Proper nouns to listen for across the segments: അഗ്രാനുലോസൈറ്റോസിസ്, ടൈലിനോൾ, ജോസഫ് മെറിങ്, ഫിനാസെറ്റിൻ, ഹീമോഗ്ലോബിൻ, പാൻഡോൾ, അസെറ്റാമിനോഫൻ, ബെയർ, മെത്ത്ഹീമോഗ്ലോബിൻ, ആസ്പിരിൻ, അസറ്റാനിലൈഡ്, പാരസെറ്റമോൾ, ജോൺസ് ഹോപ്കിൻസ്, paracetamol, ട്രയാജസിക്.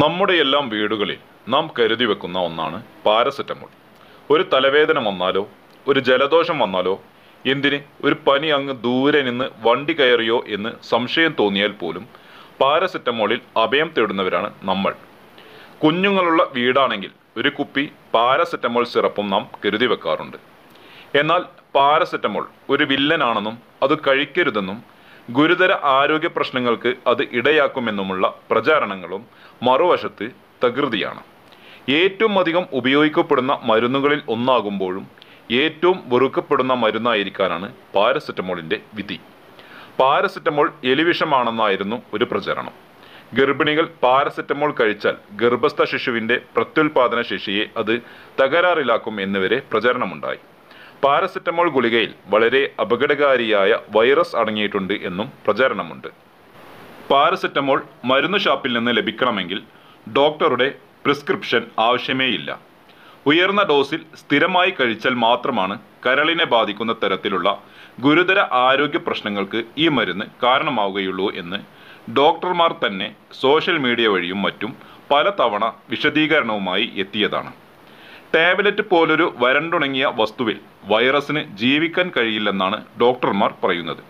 നമ്മുടെയെല്ലാം വീടുകളിൽ നാം കരുതി വെക്കുന്ന ഒന്നാണ് പാരസെറ്റമോൾ. ഒരു തലവേദന വന്നാലോ ഒരു ജലദോഷം വന്നാലോ എന്തിന് ഒരു പനി അങ്ങ് ദൂരെ നിന്ന് വണ്ടി കയറിയോ എന്ന് സംശയം തോന്നിയാൽ പോലും പാരസെറ്റമോളിൽ അഭയം തേടുന്നവരാണ് നമ്മൾ. കുഞ്ഞുങ്ങളുള്ള വീടാണെങ്കിൽ ഒരു കുപ്പി പാരസെറ്റമോൾ സിറപ്പും നാം കരുതി വെക്കാറുണ്ട്. എന്നാൽ പാരസെറ്റമോൾ ഒരു വില്ലനാണെന്നും അത് കഴിക്കരുതെന്നും ഗുരുതര ആരോഗ്യ പ്രശ്നങ്ങൾക്ക് അത് ഇടയാക്കുമെന്നുമുള്ള പ്രചാരണങ്ങളും മറുവശത്ത് തകൃതിയാണ്. ഏറ്റവും അധികം ഉപയോഗിക്കപ്പെടുന്ന മരുന്നുകളിൽ ഒന്നാകുമ്പോഴും ഏറ്റവും വെറുക്കപ്പെടുന്ന മരുന്നായിരിക്കാനാണ് പാരസെറ്റമോളിൻ്റെ വിധി. പാരസെറ്റമോൾ എലിവിഷമാണെന്നായിരുന്നു ഒരു പ്രചരണം. ഗർഭിണികൾ പാരസെറ്റമോൾ കഴിച്ചാൽ ഗർഭസ്ഥ ശിശുവിൻ്റെ പ്രത്യുൽപാദന ശേഷിയെ അത് തകരാറിലാക്കും എന്നിവരെ പ്രചരണമുണ്ടായി. പാരസെറ്റമോൾ ഗുളികയിൽ വളരെ അപകടകാരിയായ വൈറസ് അടങ്ങിയിട്ടുണ്ട് എന്നും പ്രചാരണമുണ്ട്. പാരസെറ്റമോൾ മരുന്ന് ഷാപ്പിൽ നിന്ന് ലഭിക്കണമെങ്കിൽ ഡോക്ടറുടെ പ്രിസ്ക്രിപ്ഷൻ ആവശ്യമേയില്ല. ഉയർന്ന ഡോസിൽ സ്ഥിരമായി കഴിച്ചാൽ മാത്രമാണ് കരളിനെ ബാധിക്കുന്ന തരത്തിലുള്ള ഗുരുതര ആരോഗ്യ പ്രശ്നങ്ങൾക്ക് ഈ മരുന്ന് കാരണമാവുകയുള്ളൂ എന്ന് ഡോക്ടർമാർ തന്നെ സോഷ്യൽ മീഡിയ വഴിയും മറ്റും പലതവണ വിശദീകരണവുമായി എത്തിയതാണ്. ടാബ്ലറ്റ് പോലൊരു വരണ്ടുണങ്ങിയ വസ്തുവിൽ വൈറസിന് ജീവിക്കാൻ കഴിയില്ലെന്നാണ് ഡോക്ടർമാർ പറയുന്നത്.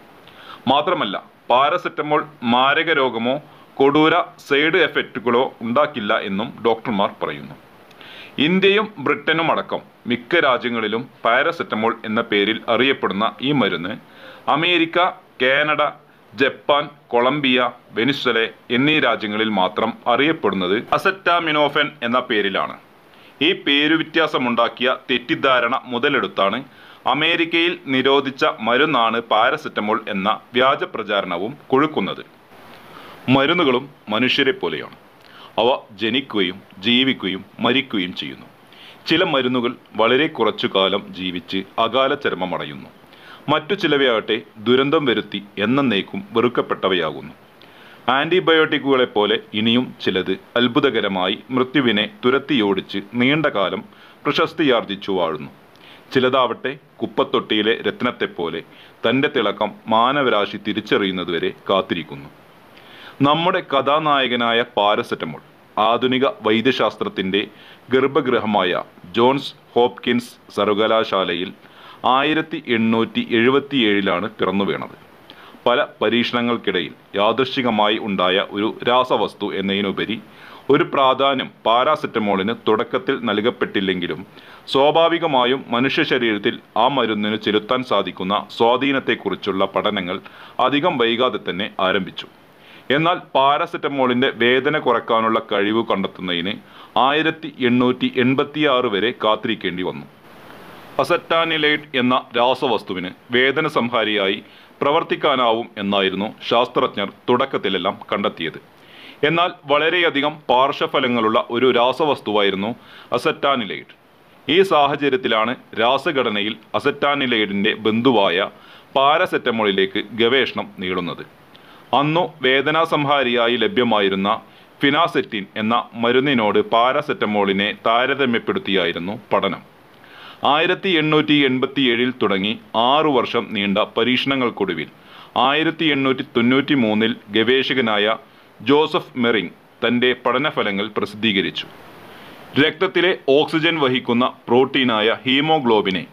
മാത്രമല്ല പാരസെറ്റമോൾ മാരക രോഗമോ കൊടൂര സൈഡ് എഫക്റ്റുകളോ ഉണ്ടാക്കില്ല എന്നും ഡോക്ടർമാർ പറയുന്നു. ഇന്ത്യയും ബ്രിട്ടനും അടക്കം മിക്ക രാജ്യങ്ങളിലും പാരസെറ്റമോൾ എന്ന പേരിൽ അറിയപ്പെടുന്ന ഈ മരുന്ന് America, Canada, Japan, Colombia, Venezuela എന്നീ രാജ്യങ്ങളിൽ മാത്രം അറിയപ്പെടുന്നത് അസെറ്റാമിനോഫൻ എന്ന പേരിലാണ്. ഈ പേരുവ്യത്യാസമുണ്ടാക്കിയ തെറ്റിദ്ധാരണ മുതലെടുത്താണ് അമേരിക്കയിൽ നിരോധിച്ച മരുന്നാണ് പാരസെറ്റമോൾ എന്ന വ്യാജ പ്രചാരണവും കൊഴുക്കുന്നത്. മരുന്നുകളും മനുഷ്യരെ പോലെയാണ്. അവ ജനിക്കുകയും ജീവിക്കുകയും മരിക്കുകയും ചെയ്യുന്നു. ചില മരുന്നുകൾ വളരെ കുറച്ചു കാലം ജീവിച്ച് അകാല ചരമമടയുന്നു. മറ്റു ചിലവയാകട്ടെ ദുരന്തം വരുത്തി എന്നേക്കും വെറുക്കപ്പെട്ടവയാകുന്നു. ആൻറ്റിബയോട്ടിക്കുകളെപ്പോലെ ഇനിയും ചിലത് അത്ഭുതകരമായി മൃത്യുവിനെ തുരത്തിയോടിച്ച് നീണ്ടകാലം പ്രശസ്തിയാർജിച്ചു വാഴുന്നു. ചിലതാവട്ടെ കുപ്പത്തൊട്ടിയിലെ രത്നത്തെപ്പോലെ തൻ്റെ തിളക്കം മാനവരാശി തിരിച്ചറിയുന്നതുവരെ കാത്തിരിക്കുന്നു. നമ്മുടെ കഥാനായകനായ പാരസെറ്റമോൾ ആധുനിക വൈദ്യശാസ്ത്രത്തിൻ്റെ ഗർഭഗൃഹമായ ജോൺസ് ഹോപ്കിൻസ് സർവകലാശാലയിൽ 1877 പിറന്നു വീണത്. പല പരീക്ഷണങ്ങൾക്കിടയിൽ യാദൃശ്ചികമായി ഉണ്ടായ ഒരു രാസവസ്തു എന്നതിനുപരി ഒരു പ്രാധാന്യം പാരാസെറ്റമോളിന് തുടക്കത്തിൽ നൽകപ്പെട്ടില്ലെങ്കിലും സ്വാഭാവികമായും മനുഷ്യ ശരീരത്തിൽ ആ മരുന്നിന് ചെലുത്താൻ സാധിക്കുന്ന സ്വാധീനത്തെക്കുറിച്ചുള്ള പഠനങ്ങൾ അധികം വൈകാതെ തന്നെ ആരംഭിച്ചു. എന്നാൽ പാരാസെറ്റമോളിൻ്റെ വേദന കുറയ്ക്കാനുള്ള കഴിവ് കണ്ടെത്തുന്നതിന് 1886 വരെ കാത്തിരിക്കേണ്ടി വന്നു. അസറ്റാനിലൈറ്റ് എന്ന രാസവസ്തുവിന് വേദന സംഹാരിയായി പ്രവർത്തിക്കാനാവും എന്നായിരുന്നു ശാസ്ത്രജ്ഞർ തുടക്കത്തിലെല്ലാം കണ്ടെത്തിയത്. എന്നാൽ വളരെയധികം പാർശ്വഫലങ്ങളുള്ള ഒരു രാസവസ്തുവായിരുന്നു അസറ്റാനിലൈഡ്. ഈ സാഹചര്യത്തിലാണ് രാസഘടനയിൽ അസറ്റാനിലൈഡിൻ്റെ ബന്ധുവായ പാരസെറ്റമോളിലേക്ക് ഗവേഷണം നീളുന്നത്. അന്നു വേദനാസംഹാരിയായി ലഭ്യമായിരുന്ന ഫിനാസെറ്റിൻ എന്ന മരുന്നിനോട് പാരസെറ്റമോളിനെ താരതമ്യപ്പെടുത്തിയായിരുന്നു പഠനം. 1887 തുടങ്ങി 6 വർഷം നീണ്ട പരീക്ഷണങ്ങൾക്കൊടുവിൽ 1893 ഗവേഷകനായ ജോസഫ് മെറിങ് തൻ്റെ പഠനഫലങ്ങൾ പ്രസിദ്ധീകരിച്ചു. രക്തത്തിലെ ഓക്സിജൻ വഹിക്കുന്ന പ്രോട്ടീനായ ഹീമോഗ്ലോബിനെ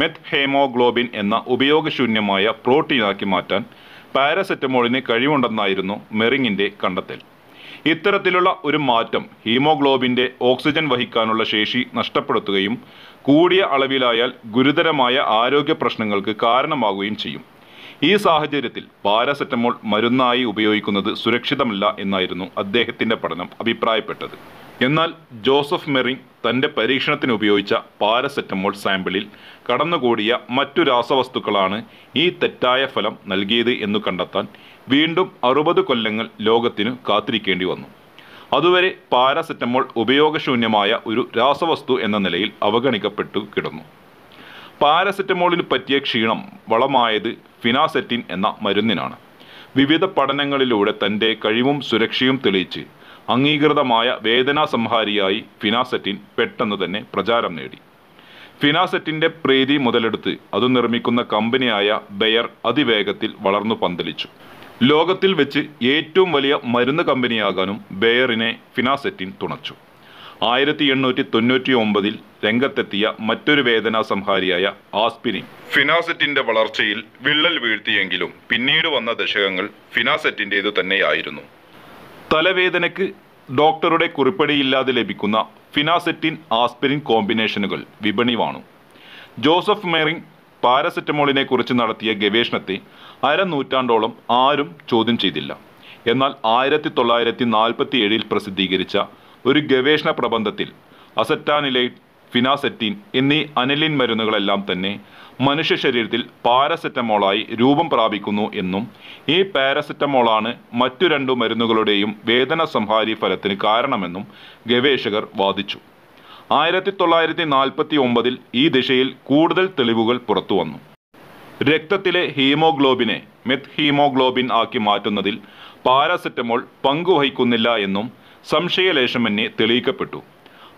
മെത്ത്ഹീമോഗ്ലോബിൻ എന്ന ഉപയോഗശൂന്യമായ പ്രോട്ടീനാക്കി മാറ്റാൻ പാരസെറ്റമോളിന് കഴിവുണ്ടെന്നായിരുന്നു മെറിങ്ങിൻ്റെ കണ്ടെത്തൽ. ഇത്തരത്തിലുള്ള ഒരു മാറ്റം ഹീമോഗ്ലോബിൻ്റെ ഓക്സിജൻ വഹിക്കാനുള്ള ശേഷി നഷ്ടപ്പെടുത്തുകയും കൂടിയ അളവിലായാൽ ഗുരുതരമായ ആരോഗ്യ പ്രശ്നങ്ങൾക്ക് കാരണമാവുകയും ചെയ്യും. ഈ സാഹചര്യത്തിൽ പാരസെറ്റമോൾ മരുന്നായി ഉപയോഗിക്കുന്നത് സുരക്ഷിതമല്ല എന്നായിരുന്നു അദ്ദേഹത്തിൻ്റെ പഠനം അഭിപ്രായപ്പെട്ടത്. എന്നാൽ ജോസഫ് മെറിങ് തൻ്റെ പരീക്ഷണത്തിന് ഉപയോഗിച്ച പാരസെറ്റമോൾ സാമ്പിളിൽ കടന്നുകൂടിയ മറ്റു രാസവസ്തുക്കളാണ് ഈ തെറ്റായ ഫലം നൽകിയത് എന്നു കണ്ടെത്താൻ വീണ്ടും 60 കൊല്ലങ്ങൾ ലോകത്തിനു കാത്തിരിക്കേണ്ടി വന്നു. അതുവരെ പാരസെറ്റമോൾ ഉപയോഗശൂന്യമായ ഒരു രാസവസ്തു എന്ന നിലയിൽ അവഗണിക്കപ്പെട്ടു കിടന്നു. പാരസെറ്റമോളിന് പറ്റിയ ക്ഷീണം വളമായത് ഫിനാസെറ്റിൻ എന്ന മരുന്നിനാണ്. വിവിധ പഠനങ്ങളിലൂടെ തൻ്റെ കഴിവും സുരക്ഷയും തെളിയിച്ച് അംഗീകൃതമായ വേദനാസംഹാരിയായി ഫിനാസെറ്റിൻ പെട്ടെന്ന് തന്നെ പ്രചാരം നേടി. ഫിനാസെറ്റിൻ്റെ പ്രീതി മുതലെടുത്ത് അത് നിർമ്മിക്കുന്ന കമ്പനിയായ ബെയർ അതിവേഗത്തിൽ വളർന്നു പന്തലിച്ചു. ലോകത്തിൽ വെച്ച് ഏറ്റവും വലിയ മരുന്ന് കമ്പനിയാകാനും ബെയറിനെ ഫിനാസെറ്റിൻ തുണച്ചു. 1899 രംഗത്തെത്തിയ മറ്റൊരു വേദനാ സംഹാരിയായ ആസ്പിരിൻ ഫിനാസെറ്റിൻ്റെ വളർച്ചയിൽ വിള്ളൽ വീഴ്ത്തിയെങ്കിലും പിന്നീട് വന്ന ദശകങ്ങൾ ഫിനാസെറ്റിൻ്റേതു തന്നെയായിരുന്നു. തലവേദനയ്ക്ക് ഡോക്ടറുടെ കുറിപ്പടിയില്ലാതെ ലഭിക്കുന്ന ഫിനാസെറ്റിൻ ആസ്പിരിൻ കോമ്പിനേഷനുകൾ വിപണിവാണു. ജോസഫ് മെറിങ് പാരസെറ്റമോളിനെ കുറിച്ച് നടത്തിയ ഗവേഷണത്തെ അരനൂറ്റാണ്ടോളം ആരും ചോദ്യം ചെയ്തില്ല. എന്നാൽ 1947 പ്രസിദ്ധീകരിച്ച ഒരു ഗവേഷണ പ്രബന്ധത്തിൽ അസറ്റാനിലൈറ്റ്, ഫിനാസെറ്റിൻ എന്നീ അനിലിൻ മരുന്നുകളെല്ലാം തന്നെ മനുഷ്യ ശരീരത്തിൽ പാരസെറ്റമോളായി രൂപം പ്രാപിക്കുന്നു എന്നും ഈ പാരസെറ്റമോളാണ് മറ്റു രണ്ടു മരുന്നുകളുടെയും വേദന സംഹാരി ഫലത്തിന് കാരണമെന്നും ഗവേഷകർ വാദിച്ചു. 1949 ഈ ദിശയിൽ കൂടുതൽ തെളിവുകൾ പുറത്തുവന്നു. രക്തത്തിലെ ഹീമോഗ്ലോബിനെ മെത്ത് ഹീമോഗ്ലോബിൻ ആക്കി മാറ്റുന്നതിൽ പാരസെറ്റമോൾ പങ്കുവഹിക്കുന്നില്ല എന്നും സംശയലേശമന്യെ തെളിയിക്കപ്പെട്ടു.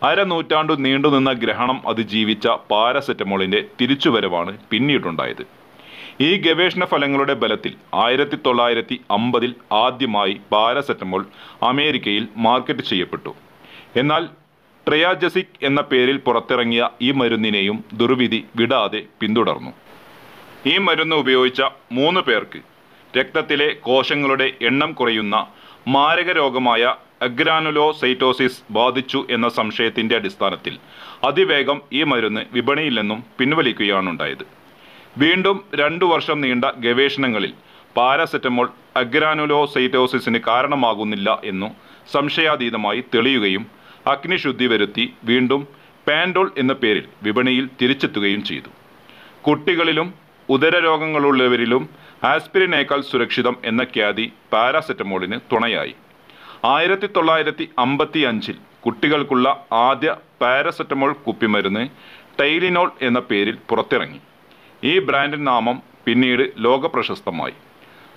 അരനൂറ്റാണ്ടു നീണ്ടുനിന്ന ഗ്രഹണം അതിജീവിച്ച പാരസെറ്റമോളിൻ്റെ തിരിച്ചുവരവാണ് പിന്നീടുണ്ടായത്. ഈ ഗവേഷണ ഫലങ്ങളുടെ ബലത്തിൽ 1950 ആദ്യമായി പാരസെറ്റമോൾ അമേരിക്കയിൽ മാർക്കറ്റ് ചെയ്യപ്പെട്ടു. എന്നാൽ ട്രയാജസിക് എന്ന പേരിൽ പുറത്തിറങ്ങിയ ഈ മരുന്നിനെയും ദുർവിധി വിടാതെ പിന്തുടർന്നു. ഈ മരുന്ന് ഉപയോഗിച്ച 3 പേർക്ക് രക്തത്തിലെ കോശങ്ങളുടെ എണ്ണം കുറയുന്ന മാരക രോഗമായ അഗ്രാനുലോസൈറ്റോസിസ് ബാധിച്ചു എന്ന സംശയത്തിൻ്റെ അടിസ്ഥാനത്തിൽ അതിവേഗം ഈ മരുന്ന് വിപണിയിൽ നിന്നും പിൻവലിക്കുകയാണുണ്ടായത്. വീണ്ടും 2 വർഷം നീണ്ട ഗവേഷണങ്ങളിൽ പാരസെറ്റമോൾ അഗ്രാനുലോസൈറ്റോസിന് കാരണമാകുന്നില്ല എന്നു സംശയാതീതമായി തെളിയുകയും അഗ്നിശുദ്ധി വരുത്തി വീണ്ടും പാൻഡോൾ എന്ന പേരിൽ വിപണിയിൽ തിരിച്ചെത്തുകയും ചെയ്തു. കുട്ടികളിലും ഉദരരോഗങ്ങളുള്ളവരിലും ആസ്പിരിനേക്കാൾ സുരക്ഷിതം എന്ന ഖ്യാതി പാരാസെറ്റമോളിന് തുണയായി. 1955 കുട്ടികൾക്കുള്ള ആദ്യ പാരസെറ്റമോൾ കുപ്പിമരുന്ന് ടൈലിനോൾ എന്ന പേരിൽ പുറത്തിറങ്ങി. ഈ ബ്രാൻഡ് നാമം പിന്നീട് ലോകപ്രശസ്തമായി.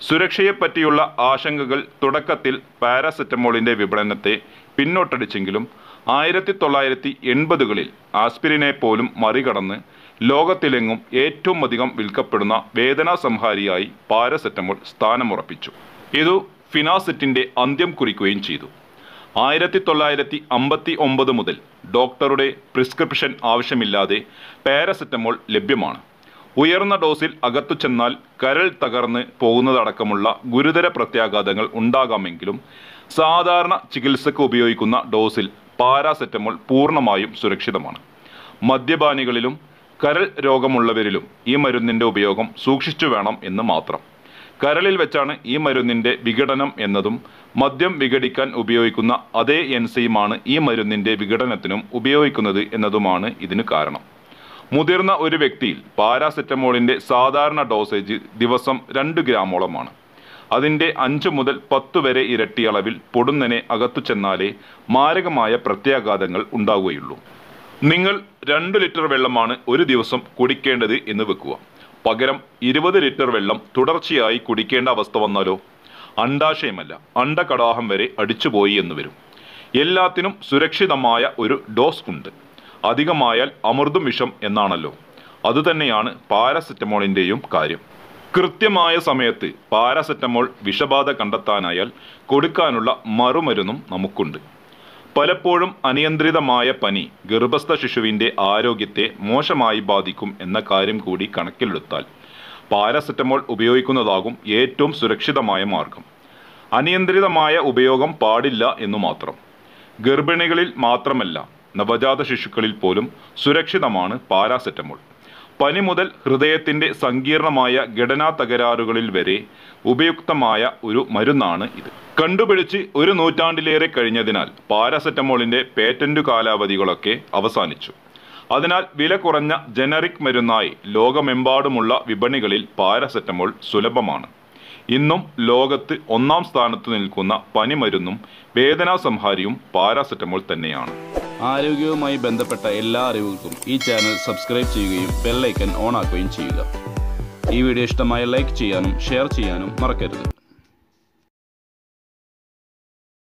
സുരക്ഷയെപ്പറ്റിയുള്ള ആശങ്കകൾ തുടക്കത്തിൽ പാരസെറ്റമോളിൻ്റെ വിപണനത്തെ പിന്നോട്ടടിച്ചെങ്കിലും 1980കളിൽ ആസ്പിരിനെ പോലും മറികടന്ന് ലോകത്തിലെങ്ങും ഏറ്റവും അധികം വിൽക്കപ്പെടുന്ന വേദനാ സംഹാരിയായി പാരസെറ്റമോൾ സ്ഥാനമുറപ്പിച്ചു. ഇത് ഫിനാസെറ്റിൻ്റെ അന്ത്യം കുറിക്കുകയും ചെയ്തു. 1959 മുതൽ ഡോക്ടറുടെ പ്രിസ്ക്രിപ്ഷൻ ആവശ്യമില്ലാതെ പാരസെറ്റമോൾ ലഭ്യമാണ്. ഉയർന്ന ഡോസിൽ അകത്തു ചെന്നാൽ കരൾ തകർന്ന് പോകുന്നതടക്കമുള്ള ഗുരുതര പ്രത്യാഘാതങ്ങൾ ഉണ്ടാകാമെങ്കിലും സാധാരണ ചികിത്സക്ക് ഉപയോഗിക്കുന്ന ഡോസിൽ പാരാസെറ്റമോൾ പൂർണ്ണമായും സുരക്ഷിതമാണ്. മദ്യപാനികളിലും കരൾ രോഗമുള്ളവരിലും ഈ മരുന്നിൻ്റെ ഉപയോഗം സൂക്ഷിച്ചു വേണം എന്ന് മാത്രം. കരളിൽ വെച്ചാണ് ഈ മരുന്നിൻ്റെ വിഘടനം എന്നതും മദ്യം വിഘടിക്കാൻ ഉപയോഗിക്കുന്ന അതേ എൻസൈമാണ് ഈ മരുന്നിൻ്റെ വിഘടനത്തിനും ഉപയോഗിക്കുന്നത് എന്നതുമാണ് ഇതിന് കാരണം. മുതിർന്ന ഒരു വ്യക്തിയിൽ പാരാസെറ്റമോളിൻ്റെ സാധാരണ ഡോസേജ് ദിവസം 2 ഗ്രാമോളമാണ്. അതിൻ്റെ 5 മുതൽ 10 വരെ ഇരട്ടി അളവിൽ പൊടുന്നനെ അകത്തു ചെന്നാലേ മാരകമായ പ്രത്യാഘാതങ്ങൾ ഉണ്ടാവുകയുള്ളൂ. നിങ്ങൾ 2 ലിറ്റർ വെള്ളമാണ് ഒരു ദിവസം കുടിക്കേണ്ടത് എന്ന് വെക്കുക. പകരം 20 ലിറ്റർ വെള്ളം തുടർച്ചയായി കുടിക്കേണ്ട അവസ്ഥ വന്നാലോ അണ്ടാശയമല്ല അണ്ടകടാഹം വരെ അടിച്ചുപോയി എന്ന് വരും. എല്ലാത്തിനും സുരക്ഷിതമായ ഒരു ഡോസ് ഉണ്ട്. അധികമായാൽ അമൃതും വിഷം എന്നാണല്ലോ. അതുതന്നെയാണ് പാരസെറ്റമോളിൻ്റെയും കാര്യം. കൃത്യമായ സമയത്ത് പാരസെറ്റമോൾ വിഷബാധ കണ്ടെത്താനായാൽ കൊടുക്കാനുള്ള മറുമരുന്നും നമുക്കുണ്ട്. പലപ്പോഴും അനിയന്ത്രിതമായ പനി ഗർഭസ്ഥ ശിശുവിൻ്റെ ആരോഗ്യത്തെ മോശമായി ബാധിക്കും എന്ന കാര്യം കൂടി കണക്കിലെടുത്താൽ പാരസെറ്റമോൾ ഉപയോഗിക്കുന്നതാകും ഏറ്റവും സുരക്ഷിതമായ മാർഗം. അനിയന്ത്രിതമായ ഉപയോഗം പാടില്ല എന്നു മാത്രം. ഗർഭിണികളിൽ മാത്രമല്ല നവജാത ശിശുക്കളിൽ പോലും സുരക്ഷിതമാണ് പാരസെറ്റമോൾ. പനി മുതൽ ഹൃദയത്തിൻ്റെ സങ്കീർണമായ ഘടനാ തകരാറുകളിൽ വരെ ഉപയുക്തമായ ഒരു മരുന്നാണ് ഇത്. കണ്ടുപിടിച്ച് 100 നൂറ്റാണ്ടിലേറെ കഴിഞ്ഞതിനാൽ പാരസെറ്റമോളിൻ്റെ പേറ്റൻ്റ് കാലാവധികളൊക്കെ അവസാനിച്ചു. അതിനാൽ വില കുറഞ്ഞ ജനറിക് മരുന്നായി ലോകമെമ്പാടുമുള്ള വിപണികളിൽ പാരസെറ്റമോൾ സുലഭമാണ്. ഇന്നും ലോകത്ത് 1ാം സ്ഥാനത്ത് നിൽക്കുന്ന പനിമരുന്നും വേദനാ സംഹാരിയും പാരസെറ്റമോൾ തന്നെയാണ്. ആരോഗ്യവുമായി ബന്ധപ്പെട്ട എല്ലാ അറിവുകൾക്കും ഈ ചാനൽ സബ്സ്ക്രൈബ് ചെയ്യുകയും ബെൽ ഐക്കൺ ഓൺ ആക്കുകയും ചെയ്യുക. ഈ വീഡിയോ ഇഷ്ടമായ ലൈക്ക് ചെയ്യാനും ഷെയർ ചെയ്യാനും മറക്കരുത്.